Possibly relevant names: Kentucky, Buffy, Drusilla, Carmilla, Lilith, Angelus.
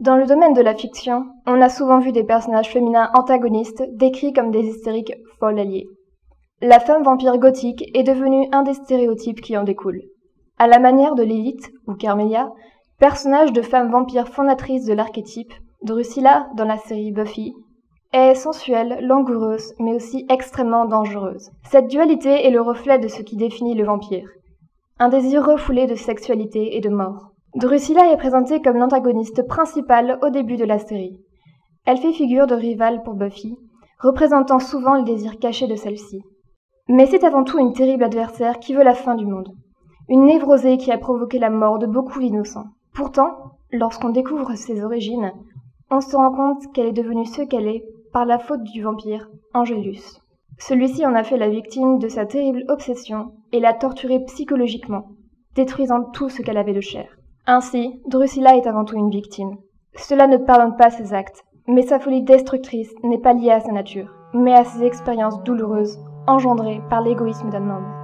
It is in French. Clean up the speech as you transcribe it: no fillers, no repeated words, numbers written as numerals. Dans le domaine de la fiction, on a souvent vu des personnages féminins antagonistes décrits comme des hystériques folles alliées. La femme vampire gothique est devenue un des stéréotypes qui en découlent. À la manière de Lilith, ou Carmilla, personnage de femme vampire fondatrice de l'archétype, Drusilla, dans la série Buffy, est sensuelle, langoureuse, mais aussi extrêmement dangereuse. Cette dualité est le reflet de ce qui définit le vampire, un désir refoulé de sexualité et de mort. Drusilla est présentée comme l'antagoniste principale au début de la série. Elle fait figure de rivale pour Buffy, représentant souvent le désir caché de celle-ci. Mais c'est avant tout une terrible adversaire qui veut la fin du monde, une névrosée qui a provoqué la mort de beaucoup d'innocents. Pourtant, lorsqu'on découvre ses origines, on se rend compte qu'elle est devenue ce qu'elle est par la faute du vampire Angelus. Celui-ci en a fait la victime de sa terrible obsession et l'a torturée psychologiquement, détruisant tout ce qu'elle avait de chair. Ainsi, Drusilla est avant tout une victime. Cela ne pardonne pas ses actes, mais sa folie destructrice n'est pas liée à sa nature, mais à ses expériences douloureuses engendrées par l'égoïsme d'un homme.